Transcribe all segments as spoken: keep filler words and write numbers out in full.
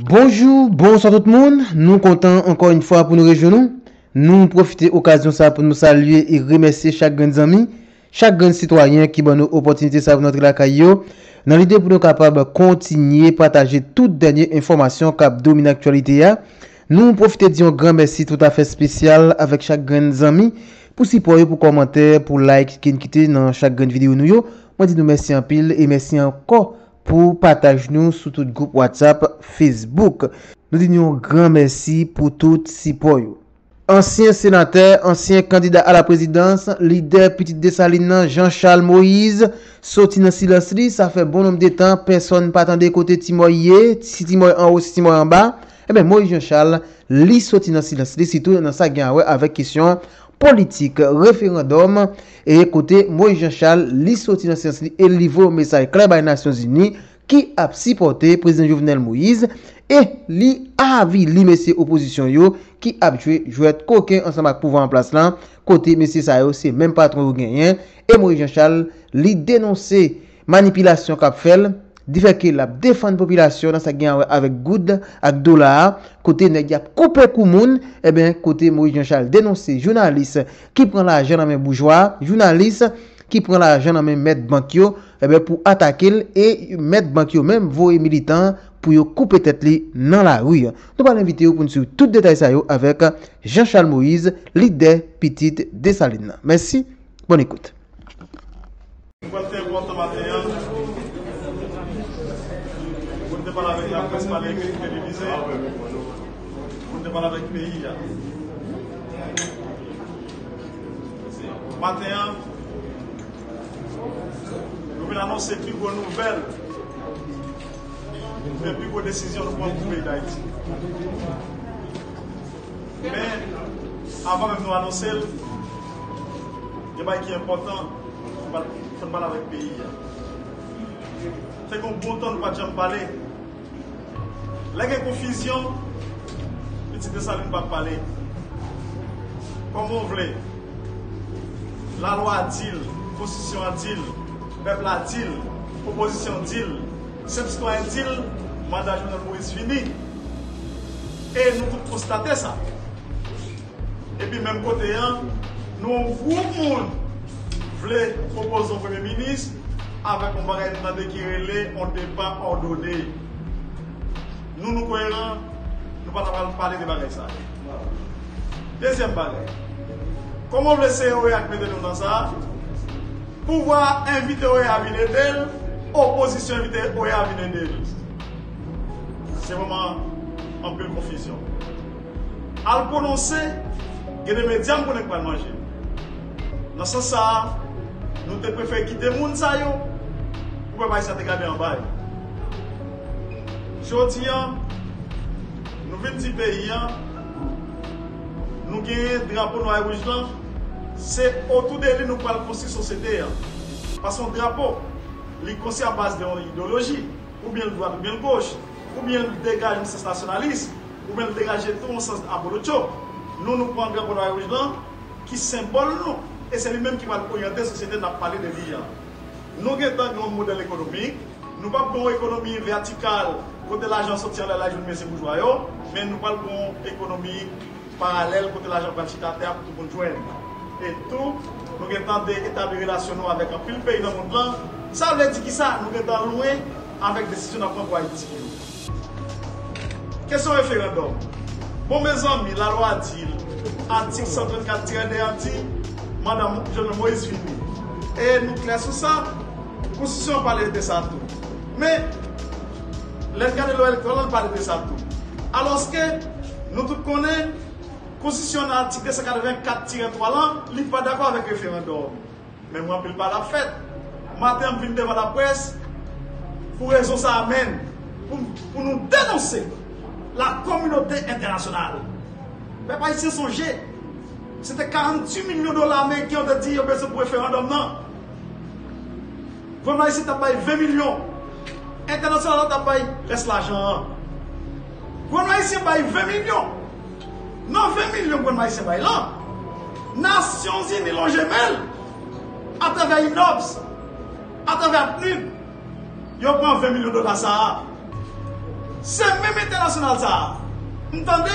Bonjour, bonsoir tout le monde. Nous comptons encore une fois pour nous réjouir. Nous profitons de l'occasion pour nous saluer et remercier chaque grand ami, chaque grand citoyen qui a nos opportunités pour notre la C A I O. Dans l'idée pour nous capables de continuer à partager toutes les dernières informations qui dominent l'actualité. Nous profitons d'un grand merci tout à fait spécial avec chaque grand ami pour supporter, pour commenter, pour like, qui quitter dans chaque grande vidéo. Nous dis nous merci en pile et merci encore pour partager nous sur tout groupe WhatsApp, Facebook. Nous disons un grand merci pour tout support. Ancien sénateur, ancien candidat à la présidence, leader Petit Dessaline, Jean Charles Moïse, sorti dans Silasri, ça fait bon nombre de temps, personne pas attendait côté Timoye, si Timoye en haut, si Timoye en bas. Eh bien, Moïse Jean Charles, lui sorti dans Silasri, surtout dans sa gagne avec question politique, référendum, et écoutez, Moïse Jean Charles, lui sorti dans silence et livre au message clair des Nations Unies qui a supporté le président Jovenel Moïse et lui avis li monsieur opposition yo qui a joué jouet coquin ensemble avec pouvoir en place là côté monsieur ça c'est même patron gagnant et Moïse Jean Charles lui dénoncer manipulation qu'a fait di fait que la défendre population dans sa gagne avec good avec dollar côté nèg y a coupé kou moun et ben côté Moïse Jean Charles dénoncer journaliste qui prend l'argent dans main bourgeois journaliste qui prend l'argent dans main maître bankio et ben pour attaquer et maître bankio même voyer militant pour yo couper tête li dans la rue. Nous allons inviter vous pour suivre tout détail ça yo avec Jean Charles Moïse, leader Petite Dessaline. Merci. Bonne écoute. On parle avec la presse, on parle avec les télévisés, on parle avec le pays. Maintenant, nous voulons annoncer plus de nouvelles, mais plus de décisions pour le pays d'Haïti. Mais avant de nous annoncer, il y a un qui est important, on parle avec le pays. C'est qu'on peut pas parler. La confusion, Petit Dessaline ne va pas parler. Comme on veut. La loi a-t-il, la constitution a-t-il, le peuple a-t-il, l'opposition a-t-il, le citoyen a-t-il, le mandat de Jean Moïse fini. Et nous pouvons constater ça. Et puis, même côté, nous avons beaucoup de monde voulait proposer au Premier ministre avec un bagage qui relève un débat ordonné. Nous nous cohérents, nous ne pouvons pas parler de bagages. Deuxième bagage. Comment vous laissez Oéavine Del dans ça? Pouvoir inviter Oéavine Del, opposition inviter Oéavine Del. C'est vraiment un peu de confusion. À le prononcer, il y a des médias qui ne peuvent pas manger. Dans ce sens, nous préférons quitter les gens pour ne pas se garder en bas. Aujourd'hui, nous venons du pays, nous avons un drapeau noir et rouge, c'est autour de lui que nous parlons de la société. Parce que le drapeau, il est à base d'une idéologie, ou bien le droit, ou bien le gauche, ou bien le dégage un sens nationaliste, ou bien le dégage tout un sens abolocho. Nous, nous prenons un drapeau noir et rouge qui symbole nous. Et c'est lui-même qui va orienter la société dans le palais de l'I A. Nous avons un modèle économique, nous n'avons pas une économie verticale, côté l'argent sortir de l'argent de ces bourgeois, mais nous n'avons pas une économie parallèle, côté l'argent bâti à terre pour tout le monde. Et tout, nous avons établi des relations avec un pile pays dans le monde. Ça veut dire que ça, nous sommes loin avec des décisions à prendre pour Haïti. Question référendum. Bon, mes amis, la loi a-t-il, article cent vingt-quatre tiret deux Madame Jeanne Moïse fini. Et nous clair sur ça, la Constitution parle de ça tout. Mais les gars de l'O L parle de ça tout. Alors que nous tous connaissons, la Constitution article cent quatre-vingt-quatre tiret trois, il n'est pas d'accord avec le référendum. Mais moi, je ne peux pas la fête. Matin, je viens devant la presse pour raison ça amène, pour, pour nous dénoncer la communauté internationale. Mais pas ici songer. C'était quarante-huit millions de dollars américains qui ont dit qu'ils ont besoin pour référendum. Non. Vraiment, ici, tu as payé vingt millions. International, tu as payé, laisse l'argent. Vraiment, ici, tu as payé vingt millions. Non, vingt millions, vraiment, ici, tu as payé là. Nations Unies, l'on gemelle. À travers I N O P S, à travers P N U D, ils ont pris vingt millions de dollars. C'est même international ça. Vous entendez?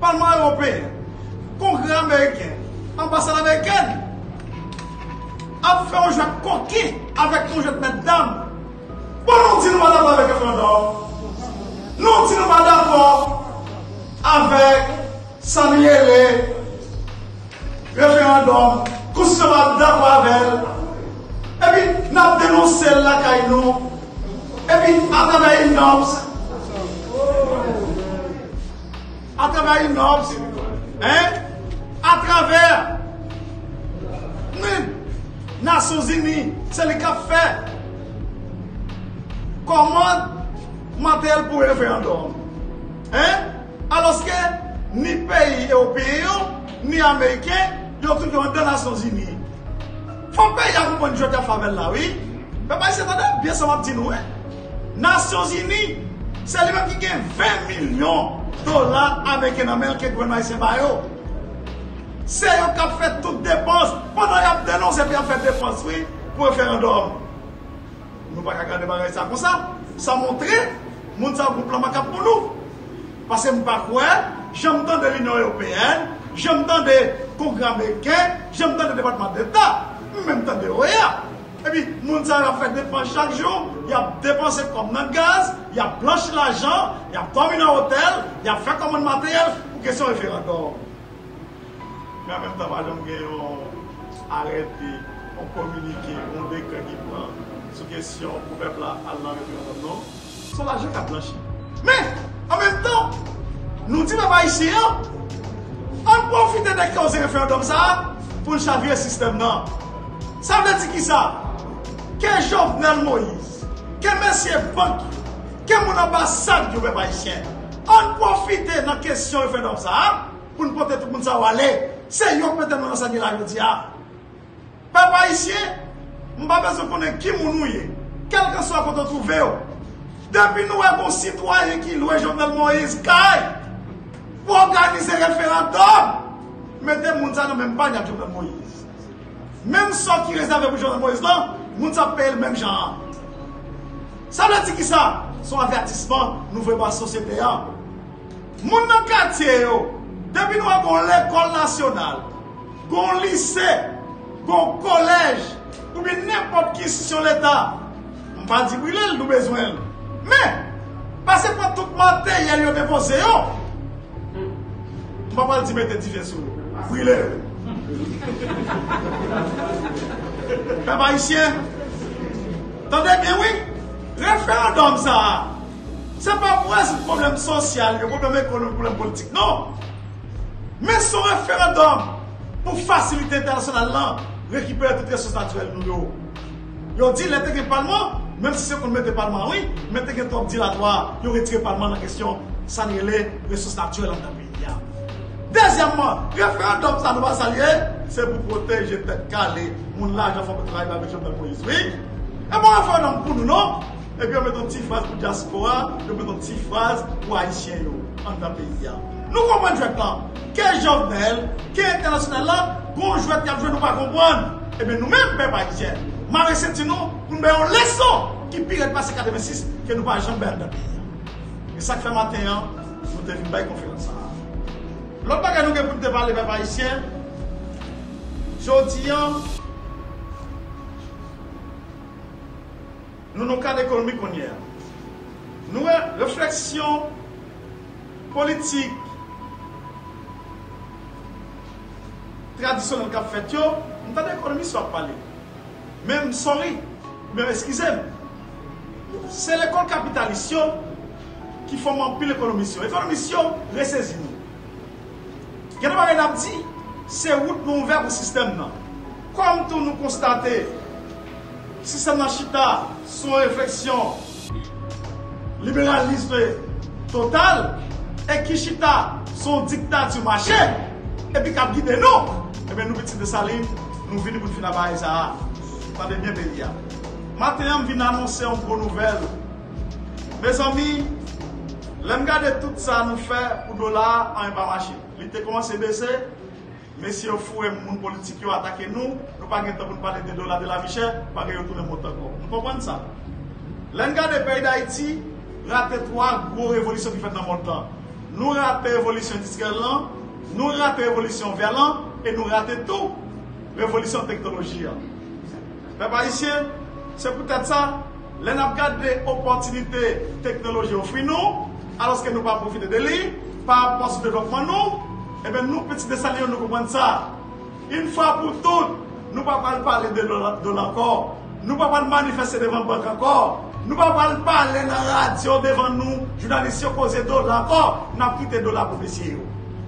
Parlement européen, Congrès américain, ambassade américaine, a fait un jeu de coquille avec un jeu de mesdames. Bon, nous disons madame avec un fondant. Nous disons madame avec Samuel, référendum, consommable d'accord avec elle. Et puis, nous avons dénoncé la CAIO. Et puis, à travers une norme, à travers une norme, hein? À travers les Nations Unies, c'est le cas fait. Comment matel pour référendum? Hein? Alors que ni pays européens, ni américains, ils ont toujours des Nations Unies. Faut pas y avoir une joie de faveur là, oui? Mais pas c'est bien ça m'a dit nous, hein? Nations Unies, c'est les mêmes qui gagnent vingt millions de dollars américains dans le gouvernement haïtien. C'est eux qui ont fait toutes les dépenses. Pendant qu'ils ont dénoncé, ils ont fait des dépenses pour le référendum. Nous ne pouvons pas regarder ça comme ça. Ça montre que nous avons un plan pour nous. Parce que je ne sais pas quoi. J'entends de l'Union européenne, j'entends des congrès américains, j'entends des départements d'État, même temps de l'O E A. Et puis, nous avons fait des dépenses chaque jour. Il a dépensé comme dans le gaz, il a blanchi l'argent, il a dormi dans l'hôtel, il a fait commande matériel pour question référendum. Mais en même temps, madame, on arrête, on communique, on décret qui prend sous question pour le peuple à la référendum. Son argent a blanchi. Mais en même temps, nous disons, papa, ici, on profite des causes référendum ça pour nous chavirer le système. Non. Ça veut dire qui ça? Que Jovenel Moïse, que monsieur Banque, que mon ambassade du peuple haïtien, on profite de la question référendum ça pour nous porter tout le monde à aller. C'est yon peut-être mon enseigné la Yodia. Papa ici, je ne sais pas si on est qui nous est, quel que soit qu'on trouve. Depuis nous avons un citoyen qui loue Jovenel Moïse, pour organiser un référendum, mettez les gens dans le même bagne à Jovenel Moïse. Même ceux qui réservent pour Jovenel Moïse, les gens payent le même genre. Ça veut dire qui ça? Son avertissement, nous voulons la société. Les gens dans le quartier, depuis nous avons l'école nationale, le lycée, le collège, ou bien n'importe qui sur l'État, on ne va pas dire qu'il a besoin. Mais, parce que pour tout matin, il y a eu des déposés. On ne va pas dire qu'il y a des déposés. Brûlez. Papa haïtien, attendez bien, oui. Référendum, ça. Ce n'est pas pour un problème social, un problème économique, un problème politique, non. Mais son référendum pour faciliter international là, récupérer toutes les ressources naturelles nous. Ils ont dit les parlement, même si c'est qu'on met des parlements, oui, mais les top dilatoire, ils ont retiré le parlement dans la question saluer les ressources naturelles dans le pays. Deuxièmement, référendum ça nous va saluer, c'est pour protéger tête calée, mon l'argent faut travailler avec Jean Charles Moïse. Oui. Et bon référendum pour nous, non? Et puis on met une petite phrase pour diaspora, on met une petite phrase pour haïtiens dans le pays. Nous comprenons le plan. Quel Jovenel, quel international là, bon joueur qui a joué, nous ne comprenons pas. Et bien nous-mêmes, peuple haïtien, Marie Sentino, nous mettons une leçon qui pire de passer quatre-vingt-six que nous ne pouvons jamais dans le pays. Et ça fait matin, nous devons faire une conférence. L'autre bagage que nous devons parler, peuple haïtien, je dis, nous avons un cadre économique qu'on y a. Nous avons une réflexion politique traditionnel qu'a fait yo, on a l'économie soit parler. Même sorry, même excusez. C'est l'école capitaliste qui forme en pile l'économie. L'économie ressaisit-nous. Qu'est-ce qu'on a dit? C'est route nous ouvert pour système non. Comme tout nous constater, système nachita son réflexion libéralisme total et qui chita son dictature marché. Et puis, quand guider nous, et bien nous, Petit Dessaline, nous venons pour finir à ça. Attendez bien, pays. Maintenant, je viens annoncer une bonne nouvelle. Mes amis, je regarde tout ça nous fait pour dollar en bas marché. Il a commencé à baisser. Messieurs, fou et mon politique ont attaqué nous. Nous n'avons pas de temps pour parler de dollars de la vie chère, pas de retour de montant. Nous comprenons ça. Je regarde le pays d'Haïti, rappelez trois gros révolutions qui fait dans mon temps. Nous rappelons l'évolution industrielle, nous rappelons l'évolution vers et nous ratons tout l'évolution technologique. Mais pas ici, c'est peut-être ça. Les n'a gardé opportunités technologiques offrir nous, alors que nous ne pas profiter de lui, par rapport au développement nous, et bien nous, petits Dessaline, nous comprenons ça. Une fois pour toutes, nous ne pouvons pas parler de l'eau encore, nous ne pouvons pas manifester devant la banque encore, nous ne pouvons pas parler dans la radio devant nous, journalistes qui causent de l'eau encore, nous avons quitté de la publicité.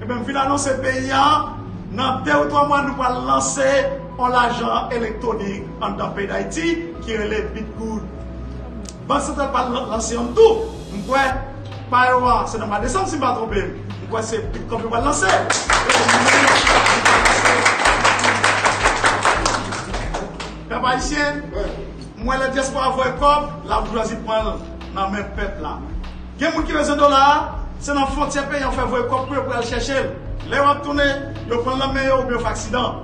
Et bien, vu l'annonce payant, dans deux ou trois mois, nous allons lancer l'argent électronique dans le pays d'Haïti, qui est le Bitcoin. Bon, c'est pas lancé en tout. Nous pas c'est dans ma descente si je ne me trompe pas. Nous c'est Bitcoin qui va lancer. Père Haïtien, moi la diaspora voit comme la bourgeoisie prend dans le même peuple là. Il y a des gens qui ont besoin de dollars, c'est dans la frontière pays, on fait voir comme pour aller chercher. Les gens tournent, ils prennent la meilleure ou bien accident.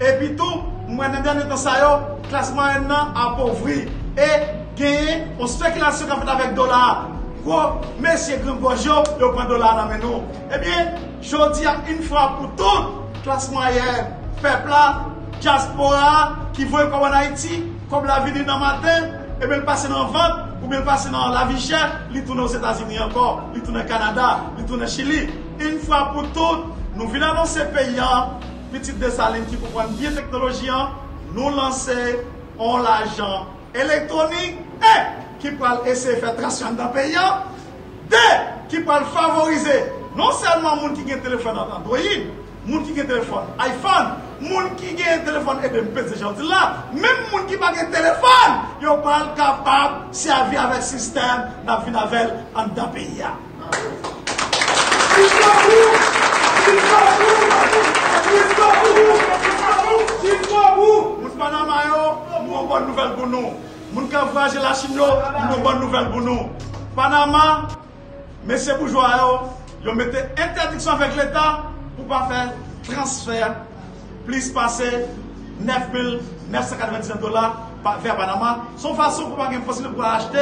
Et puis tout, moi dans le dernier temps, le classement est appauvri. Et gagner, on spéculation qu'on fait avec dollars. Quoi, monsieur Grimbojo, il prend dollars dans la main. Eh bien, je dis une fois pour toutes, classe moyenne, peuple là, diaspora, qui voit comme en Haïti, comme la vie dans le matin, et bien passer dans le vente, ou bien passer dans la vie chère, il tourne aux États-Unis encore, il tourne au Canada, il tourne au Chili. Une fois pour toutes, nous venons dans ces pays, Petit Dessaline qui comprend bien la technologie, nous lançons en l'argent électronique, et qui peut essayer de faire traction dans le pays, deux, qui peut favoriser non seulement les gens qui ont un téléphone Android, les gens qui ont un téléphone iPhone, les gens qui ont un téléphone et bien petit gentil là, même les gens qui n'ont pas de téléphone, ils ne sont pas capables de servir avec le système dans la Béavel dans le pays. Bonne nouvelle pour nous. Nous avons voyagé la Chine, nous avons bonne nouvelle pour nous. Panama, messieurs bourgeois, ils mettent interdiction avec l'État pour ne pas faire transfert, plus passer neuf mille neuf cent quatre-vingt-dix-neuf dollars vers Panama. Son façon pour ne pas être possible pour acheter,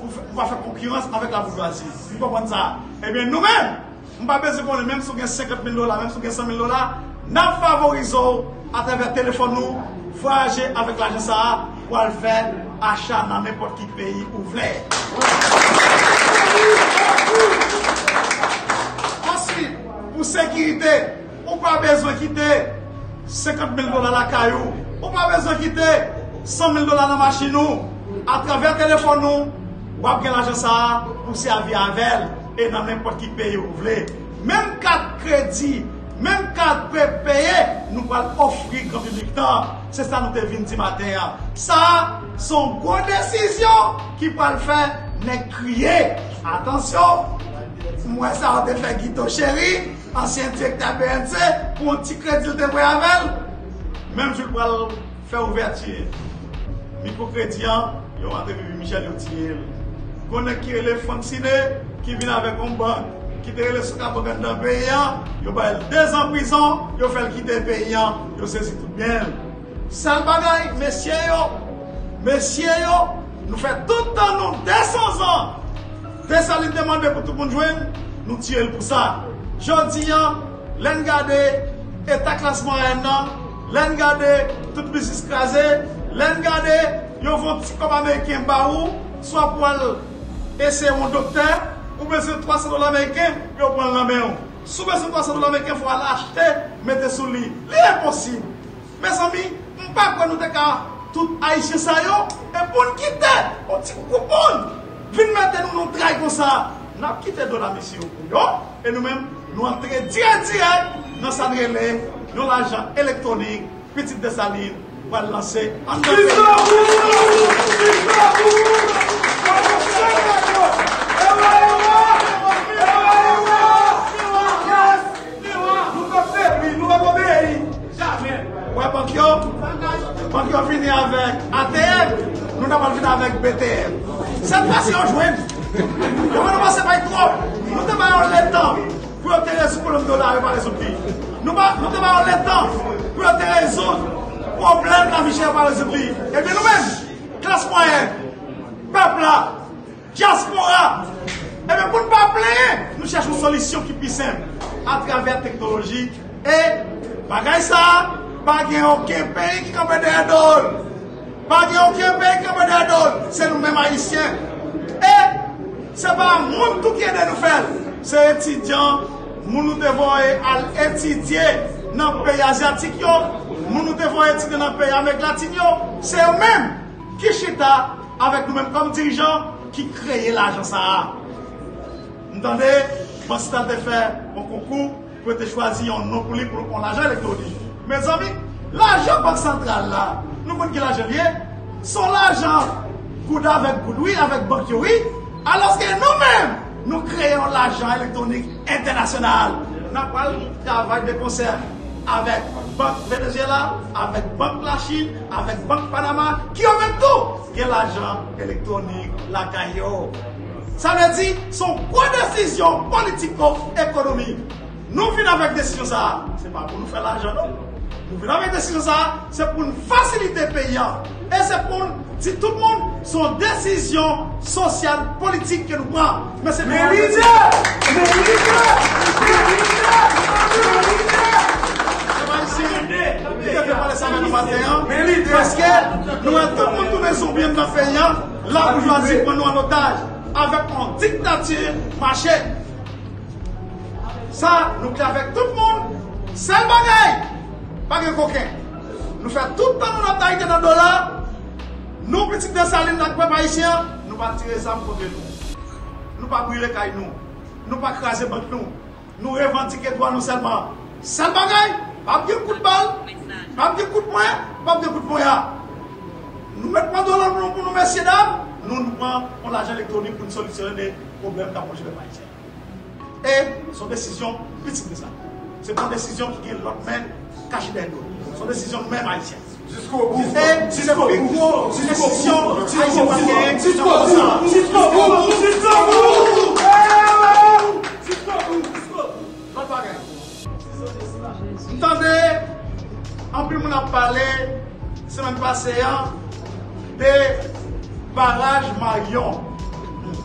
pour ne pas faire concurrence avec la bourgeoisie. Vous comprenez ça? Eh bien, nous-mêmes, nous ne pouvons pas besoin même si on a cinquante mille dollars, même si on a cent mille dollars, nous favorisons à travers le téléphone nous. Voyager avec l'argent ça pour le faire achat dans n'importe quel pays où vous voulez. Ensuite, pour sécurité, on n'a pas besoin de quitter cinquante mille dollars la C A I O. On n'a pas besoin de quitter cent mille dollars la machine. À travers le téléphone, on va prendre l'argent ça pour servir avec elle et dans n'importe quel pays où vous voulez. Même carte crédit. Même quand prépayé, nous allons offrir comme public. C'est ça nous devons dire matin. Ça, c'est une bonne décision qui va le faire. Mais crier, attention, moi ça a fait Guito Chéri, ancien directeur B N C, pour un petit crédit de Béavel. Même si je vais faire ouverture, micro-crédit, il y a un Michel Yotier. Qu'on a qui est le fonctionnaire qui vient avec un banque. Qui te relève sur la banque d'un paysan, il va être deux ans en prison, il va faire quitter le paysan, il saisit tout bien. Sale bagaille, messieurs, messieurs, nous faisons tout le temps, nous, deux cents ans, Dessaline demande pour tout le monde joindre, nous tirons pour ça. Jodi, l'en garde, état classement un an, l'en garde, tout le business crasé, l'en garde, ils vont comme américain barou, soit pour essayer mon docteur. Ou bien c'est trois cents dollars américains, vous prenez la main. Si vous avez trois cents dollars américains, il faut l'acheter, mettez sous lui. C'est impossible. Mes amis, nous ne pouvons pas nous faire tout haïtien ça. Et pour nous quitter, on dit coupon. Venez mettre nous dans le comme ça. Nous avons quitté de la mission. Et nous-mêmes, nous entrons direct, direct dans sa relais, dans l'argent électronique, Petit Dessaline, pour lancer en deux Banque on finit avec A T M, nous n'avons fini avec B T M. Cette fois-ci, on joue. Nous ne passons pas trop. Nous demandons le temps pour obtenir ce problème de dollars et pas résoudre. Nous demandons le temps pour obtenir les autres problèmes de la vie chère et pas résoudre. Et bien nous-mêmes, classe moyenne, peuple, diaspora, Eh bien, pour ne pas plaindre, nous cherchons une solution qui puisse simple à travers la technologie. Et, bagaille ça, pas de aucun pays qui campe derrière nous. Pas de aucun pays qui campe derrière nous. C'est nous-mêmes haïtiens. Et, ce n'est pas le monde tout qui est de nous faire. C'est étudiants, nous nous devons aller étudier dans le pays asiatique. Nous nous devons étudier dans le pays américain. C'est eux-mêmes qui chita avec nous-mêmes comme dirigeants qui créent l'argent ça. Vous entendez, quand c'est de faire un concours, vous pouvez choisir un nom pour lui pour prendre l'argent électronique. Mes amis, l'argent banque centrale là, nous connaissons que l'argent lié, son l'argent, coude avec Goudoui, avec banque, oui, alors que nous-mêmes, nous créons l'argent électronique international. Nous avons pas le travail de concert avec Banque Venezuela, avec Banque La Chine, avec Banque Panama, qui ont même tout, qui est l'argent électronique, la C A I O. Ça veut dire son quoi décision politico-économique. Nous venons avec décision ça, c'est pas pour nous faire l'argent non. Nous venons avec décision ça, c'est pour nous faciliter les paysans. Et c'est pour si tout le monde son décision sociale, politique que nous prenons. Mais c'est pour nous. Mais leader, mais leader, mais leader, mais leader, parce que nous avons tout le monde tourné sur bien dans le pays, la bourgeoisie prend nous en otage. Avec en dictature, marché. Ça, nous faisons avec tout le monde. C'est le bagaille. Pas de coquin. Nous faisons tout le temps notre taille dans le dollar. Nous, Petit Dessaline, dans le peuple haïtien, nous ne pouvons pas tirer ça contre nous. Nous ne pouvons pas brûler les cailles. Nous ne pouvons pas craser les banques. Nous revendiquons les droits nous seulement. C'est le bagaille. Pas de coup de balle. Pas de coup de poing. Pas de coup de poing. Nous ne mettons pas de dollars pour nous, messieurs, dames. Nous nous prenons l'argent électronique pour nous solutionner les problèmes d'approche de l'Haïtien. Et son décision, petite de ça. C'est pas une décision qui est l'autre même cachée derrière nous. Son décision même haïtienne. Jusqu'au bout. Et c'est une décision haïtienne. Jusqu'au bout. Jusqu'au bout. Jusqu'au bout. Jusqu'au bout. Jusqu'au bout. Entendez, en plus, on a parlé, semaine passée, de. Barrage Marion. Nous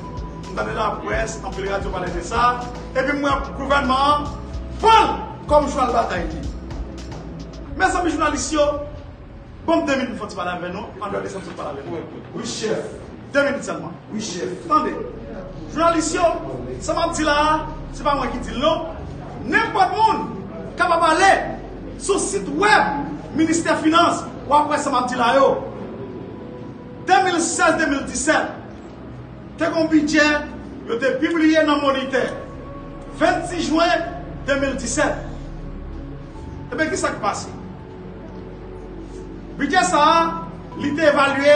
avons la presse, on peut radio parler de ça. Et puis, moi, le gouvernement, bon, comme je vois le bataille. Mes amis journalistes, bon, deux minutes, il faut parler avec nous. En deux minutes, il faut parler avec nous. Oui, chef. Deux minutes seulement. Oui, chef. Attendez. Journalistes, ça m'a dit là, c'est pas moi qui dis non. N'importe qui qui va parler sur le site web, ministère Finance, ou après, ça m'a dit là, yo. deux mille seize deux mille dix-sept, le budget a été publié dans le moniteur. vingt-six juin deux mille dix-sept. Et bien, qu'est-ce qui s'est passé? Le budget a été évalué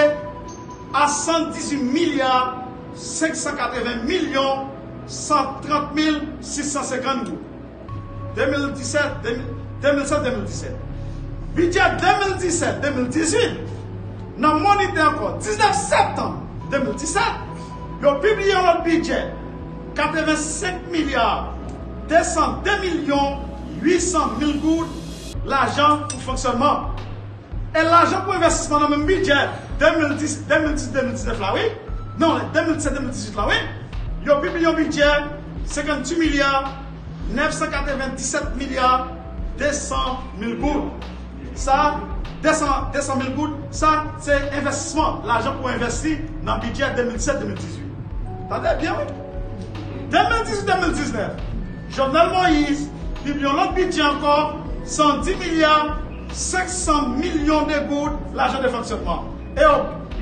à cent dix-huit milliards cinq cent quatre-vingts millions cent trente mille six cent cinquante-deux. deux mille dix-sept deux mille dix-sept. Budget deux mille dix-sept deux mille dix-huit. Dans le moniteur encore, dix-neuf septembre deux mille dix-sept, ils ont publié leur budget quatre-vingt-cinq milliards deux cent deux millions huit cent mille gouttes, l'argent pour fonctionnement. Et l'argent pour investissement dans le même budget deux mille dix deux mille dix-neuf là, oui. Non, deux mille dix-sept deux mille dix-huit là, oui. Ils ont publié un budget cinquante-huit milliards neuf cent quatre-vingt-dix-sept milliards deux cent mille gouttes. Ça, deux cent mille gouttes, ça c'est investissement, l'argent pour investir dans le budget deux mille dix-sept deux mille dix-huit. Attendez bien, oui. deux mille dix-huit deux mille dix-neuf, Jovenel Moïse, publie l'autre budget encore, cent dix milliards cinq cents millions de gouttes, l'argent de fonctionnement. Et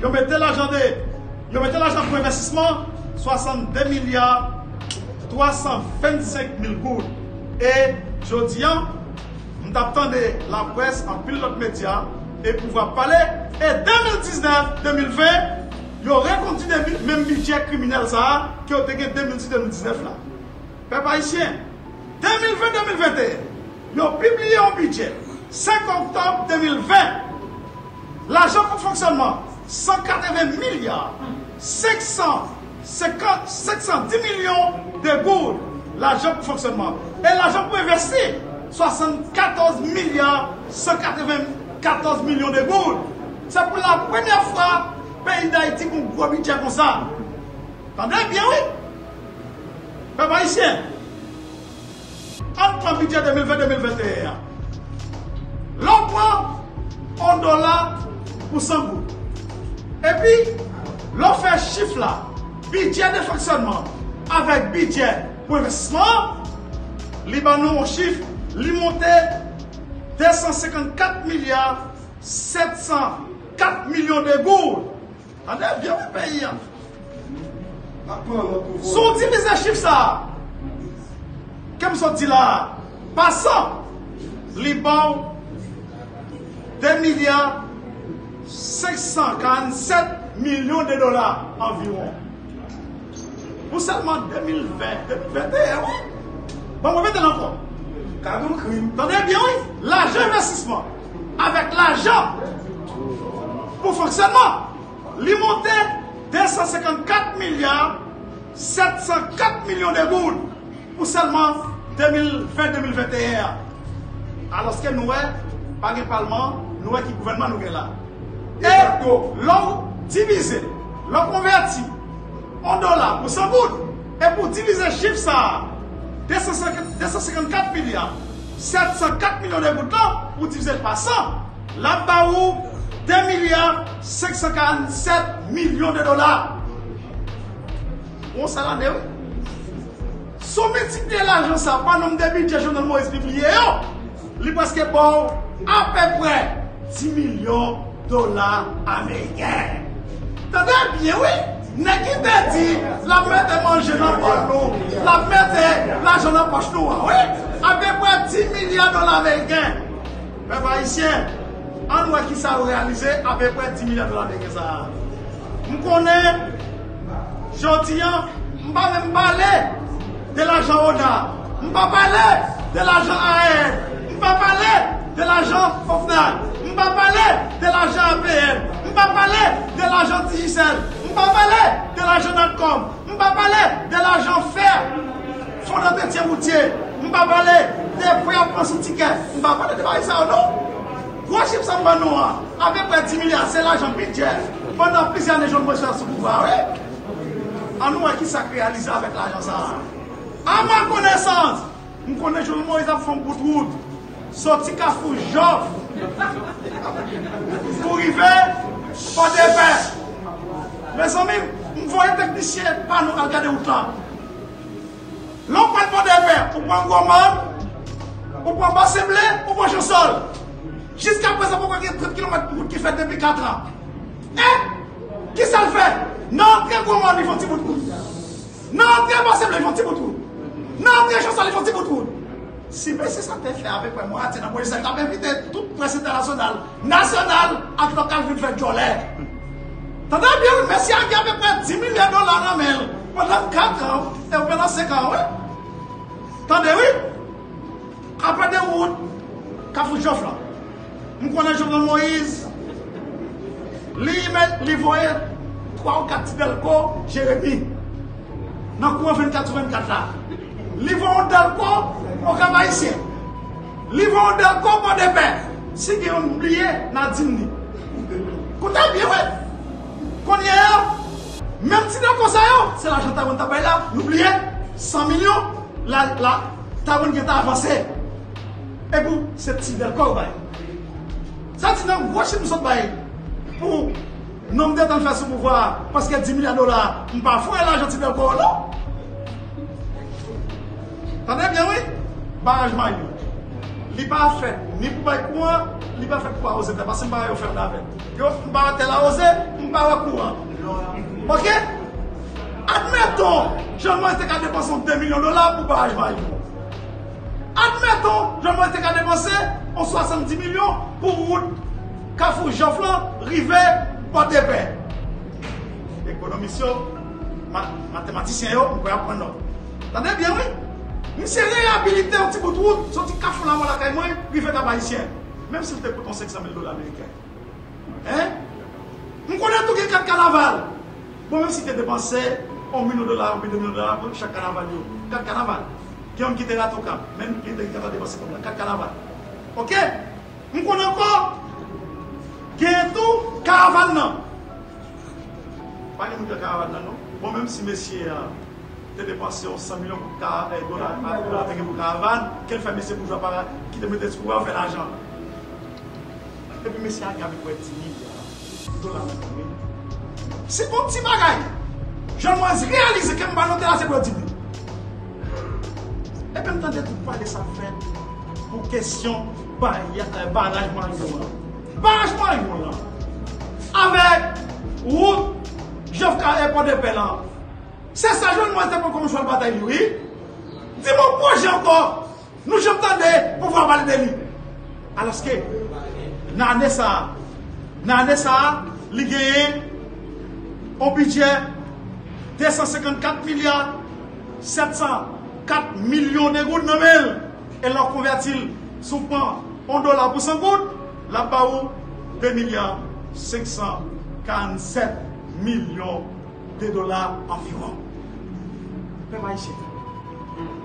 vous mettez l'argent pour investissement, soixante-deux milliards trois cent vingt-cinq mille gouttes. Et je dis, nous attendons la presse en pilote média et pouvoir parler. Et deux mille dix-neuf deux mille vingt, il y aurait continué le même budget criminel qui a été deux mille dix-neuf deux mille dix-neuf là. Peuple haïtien, deux mille vingt deux mille vingt et un, ils ont publié un budget. cinq octobre deux mille vingt, l'argent pour fonctionnement, cent quatre-vingts milliards sept cent dix millions de gouttes, l'argent pour fonctionnement. Et l'argent pour investir, soixante-quatorze milliards cent quatre-vingt-quatorze millions de gouttes. C'est pour la première fois que le pays d'Haïti a un gros budget comme ça. Attendez bien, oui. Papa ici, on prend le budget deux mille vingt deux mille vingt et un. L'on prend un dollar pour cent goût. Et puis, l'on fait chiffre là, budget de fonctionnement avec budget pour investissement. Libanon, on chiffre, il monte deux cent cinquante-quatre milliards sept cent quatre millions de gourdes. On est bien le pays. Si on divise les chiffres, ça, comme on dit là, passant, Liban, deux milliards cinq cent quarante-sept millions de dollars environ. Pour seulement deux mille vingt, deux mille vingt et un, oui. Bon, on va mettre l'encore. Tenez bien, oui. L'argent investissement, avec l'argent pour fonctionnement, il montait deux cent cinquante-quatre milliards sept cent quatre millions de gouttes pour seulement deux mille vingt deux mille vingt et un. Alors que nous, pas le Parlement, nous, qui gouvernement nous est là. Et l'on divise, l'on convertit en dollars pour cent gouttes. Et pour diviser le chiffre, ça, deux cent cinquante-quatre milliards sept cent quatre millions de gouttes là, pour diviser par cent, là-bas où deux milliards cinq cent quarante-sept millions de dollars. On s'en a dit, oui. Soumettez de l'argent, ça, pas nombre de budget, Jovenel Moïse publié, il est presque bon, à peu près dix millions de dollars américains. T'entends bien, oui? N'est-ce qu'il t'a dit, la mère de manger dans le poche, la mère de l'argent dans le poche, oui? À peu près dix milliards de dollars américains. Mais pas ici. On voit qui ça a réalisé à peu près dix milliards de dollars avec ça. Je connais, Jean-Tian, je ne vais pas même parler de l'argent O D A, je ne vais pas parler de l'argent A T M, je ne vais pas parler de l'argent FOFNA, je ne vais pas parler de l'argent A P N, je ne vais pas parler de l'argent Digisel, je ne vais pas parler de l'argent NATCOM, je ne vais pas parler de l'argent F E R, Fonds d'entretien routier, je ne vais pas parler des prêts pour son ticket, je ne vais pas parler de ça, non? Gros chiffre, ça m'a nous, à peu près dix milliards, c'est l'argent budget. Pendant plusieurs années, je me suis sur le pouvoir. On nous a qui s'est réalisé avec l'argent ça. À ma connaissance, je connais Jean Moïse à fond pour route. Sorti CAFOU, j'offre. Pour arriver, pas de paix. Mes amis, je vois un technicien, pas nous regarder autant. L'on parle pas de paix. Pour prendre gourmand, pour prendre assemblée, pour prendre sol. Jusqu'à présent, pourquoi il y a trente kilomètres de route qui fait depuis quatre ans? Eh? Qui ça le fait? Non, très gourmand, ils font un petit bout de route. Non, très possible, ils font un petit bout de route. Non, très chanson, ils font un petit bout de route. Si mais c'est ça que tu fait avec moi, c'est dans le police, tu as invité toute presse internationale, nationale, avec local, vous faites jolet. T'entends bien, mais si on a à peu près dix milliards de dollars en mer, pendant quatre ans, et pendant cinq ans, oui? T'entendez, oui? Après des routes, quand vous jouez là. Je connais Jovenel Moïse, il voyait trois ou quatre Delco, Jérémy, dans le coin vingt-quatre vingt-quatre là. Il voit un Delco au Cavaïsien. Il voit un Delco pour des pères. Si vous avez oublié, vous avez dit. Vous avez bien, oui. Quand il y a, même si Delco ça, c'est l'argent que vous avez là, vous oubliez, cent millions, là, vous avez avancé. Et vous, c'est petit Delco, oui. Ça, c'est un gros chiffre pour nombre de temps de faire ce pouvoir parce qu'il y a dix milliards de dollars. On ne peut pas faire l'argent de l'Alcool, non? T'entendez bien, oui? Barrage Marion. Il n'est pas fait ni pour moi, il n'est pas fait pour oser. Parce que je ne peux pas faire d'avec. Je ne peux pas faire oser, je ne peux pas faire courant. Ok? Admettons, Jeanne Moïse a dépensé deux millions de dollars pour Barrage Marion. Admettons, Jeanne Moïse a dépensé en soixante-dix millions pour route, Kafou, Jean-Flan, Rivet, Porte-Paix. Économiste, mathématicien, on peut apprendre. Attendez bien, oui? Nous sommes réhabilités un petit bout de route, sorti Kafou, la mort, la caille, Rivet, la Bahitien. Même si c'était pour ton cinq cent mille dollars américains. Hein? Nous connaissons tous les quatre carnavals. Bon, même si tu dépensé un million de dollars, un million de dollars pour chaque carnaval, quatre carnavals. Qui ont quitté la Toka, même qui ont dépensé comme la quatre carnavals. Ok? Nous connaissons encore qu'il y a tout caravane. Pas de caravane, non? Bon, même si messieurs de dépenser cent millions de dollars pour caravane, quel fait monsieur bourgeois par qui te mettait ce pouvoir faire l'argent. Et puis monsieur a gagné pour être dix mille dollars. C'est pour petit bagaille. Je me réalise que je vais noter là, c'est pour dix mille. Et puis je tente de parler de sa fête pour question barrage Marion. Barrage Marion avec route, Jovka et Pont de Pélan. C'est ça, je ne vois pas comment je vais bataille, oui. Dis-moi, projet encore, nous sommes tendés pour voir parler de lui. Alors que, dans ça, dans ça, il y a un budget deux cent cinquante-quatre milliards sept cent quatre millions de gouttes nommés. Et leur convertit sous pan un dollar pour cent gouttes, là-bas où deux milliards cinq cent quarante-sept millions de dollars environ. Mais ici,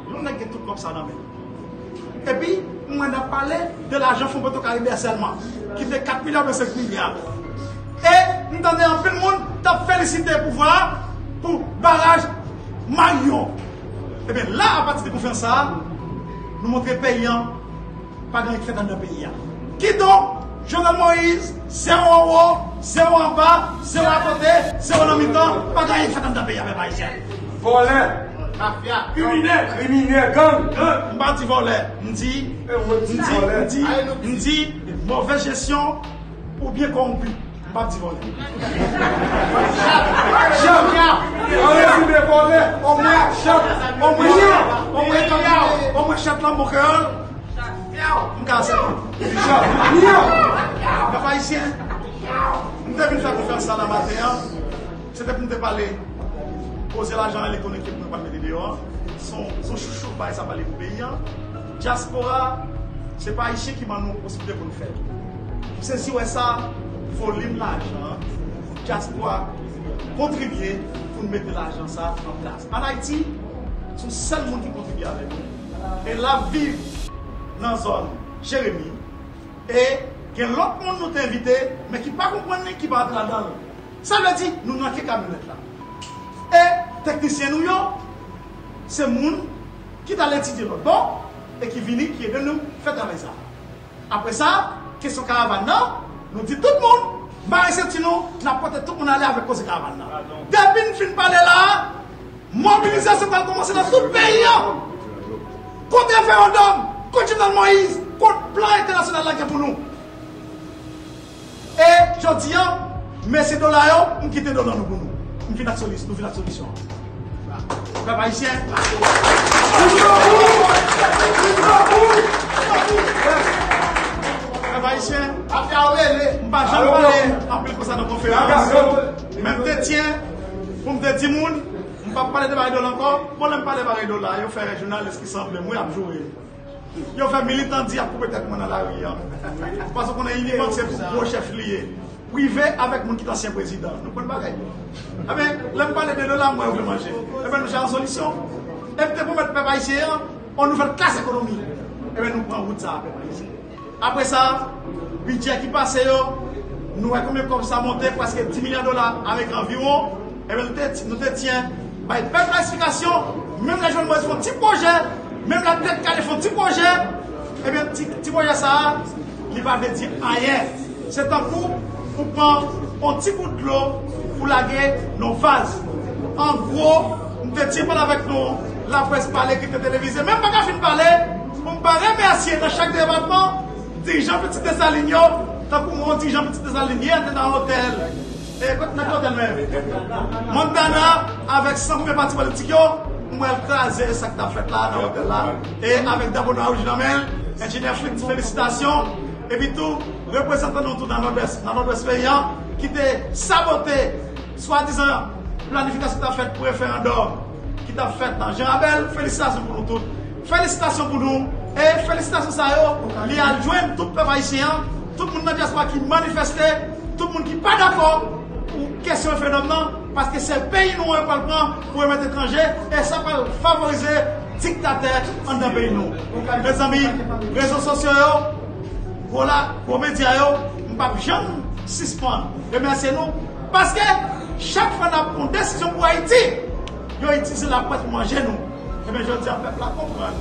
nous n'avons tout comme ça dans le. Et puis, on a parlé de l'argent fonds Porto-Caribéen seulement, qui fait quatre milliards de cinq milliards. Et nous avons un peu de monde qui félicité le pouvoir pour le barrage Marion. Et bien là, à partir de confiance, ça, nous montrons payant, pas grand fait dans le pays. Qui donc? Jovenel Moïse, zéro en haut, zéro en bas, zéro à côté, zéro en mi-temps, pas gagné fait dans le pays avec Haïtien. Voleur, mafia, criminel, criminel, gang, gang. M'pas dit voleur, m'dit, m'dit, m'dit, mauvaise gestion ou bien corrompu. M'pas dit voleur. On résume les voleurs, on met chape, on met chape, on met chape, on met chape dans mon cœur. Nous devons faire confiance à la matin. C'était pour nous parler, poser l'argent électronique pour nous parler de dehors. Son chouchou, ça va aller pour payer. Diaspora, ce n'est pas ici qui m'a donné la possibilité de nous faire. C'est si ça, il faut l'aimer l'argent. Diaspora, contribuer pour mettre l'argent en place. En Haïti, c'est le seul monde qui contribue avec nous. Et la vie dans la zone Jérémy, et que l'autre monde nous t'a invité, mais qui ne comprend pas qui va être là-dedans. Ça veut dire nous n'avons qu'à mettre là. Et les techniciens, c'est les gens qui t'a étudié l'autre bord et qui viennent, qui est de nous faire travailler ça. Après ça, question caravane, nous disons tout le monde, nous n'apportons tout le monde à aller avec la caravane. Depuis nous finissons parler là, mobilisation va commencer dans tout le pays. Côté référendum, côté Jovenel Moïse, contre plan international là pour nous. Et je dis, mais ces dollars, nous quittons dans nous pour nous. Nous faisons la solution. Nous faisons la solution. Peuple haïtien. Peuple haïtien. Je ne vais jamais parler en plus de ça dans la conférence. Même te tiens, pour me dire dix mounes, je ne vais pas parler de baril dollars encore. Moi, je ne vais pas parler de baril dollars. Je fais régionaliste qui semble, moi, je vais jouer. Yo fait militant dire pour peut-être dans la rue. Parce qu'on a une banque, c'est pour gros chef lié. Privé avec mon qui est ancien président. Nous prenons bagaille. Eh bien, l'homme parle de dollars, moi, on veut manger. Eh bien, nous cherchons une solution. Et puis, pour mettre peuple haïtien, on nous fait une classe économique. Eh bien, nous prenons route ça, peuple haïtien. Après ça, le budget qui passe, nous avons combien comme ça monté, presque dix milliards de dollars avec environ. Eh bien, nous te tiens. Bah, une belle planification, même les jeunes font un petit projet. Même la tête qui font un petit projet, eh bien, petit projet ça, il va venir ailleurs. C'est un coup pour prendre un petit coup de l'eau pour laguer nos vases. En gros, nous ne te pas avec nous, la presse parler, qui te télévisée, même pas qu'à fin de parler, pour me remercier dans chaque département, dirigeant Petit Dessaline, tant que mon dirigeant Petit Dessaline, dans l'hôtel. Et quand dans l'hôtel même, Montana, avec cent mille partis politiques, moi, je vais ça que tu as fait là, dans l'hôtel là. Et avec d'abord original, ingénieur Flick, félicitations. Et puis tout, représentant nous tous dans notre pays, qui t'a saboté, soi-disant, planification que tu as faite pour référendum, qui t'a fait dans Jean-Abel, félicitations pour nous tous. Félicitations pour nous. Et félicitations à eux, les adjoints, tout le peuple haïtien, tout le monde dans la diaspora qui manifestait, tout le monde qui n'est pas d'accord pour question référendum. Parce que c'est le pays nous on pas le prendre pour mettre étrangers et ça va favoriser dictateur en un pays nous. Mes amis, réseaux sociaux, voilà, pour médias, on ne peut jamais suspendre. Remerciez-nous. Parce que chaque fois qu'on a une décision pour Haïti, Ils ont utilisé la presse pour manger nous. Et bien je dis à peuple à comprendre.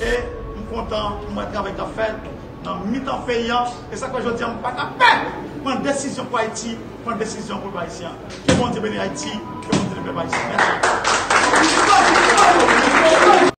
Et je suis content, je vais travailler avec la fête, dans le mi-temps faillant. Et ça que je dis, je ne vais pas faire. Prendre une décision pour Haïti, prendre une décision pour les Haïtiens. Que bon Dieu bénisse Haïti, que bon Dieu bénisse Haïti. Merci.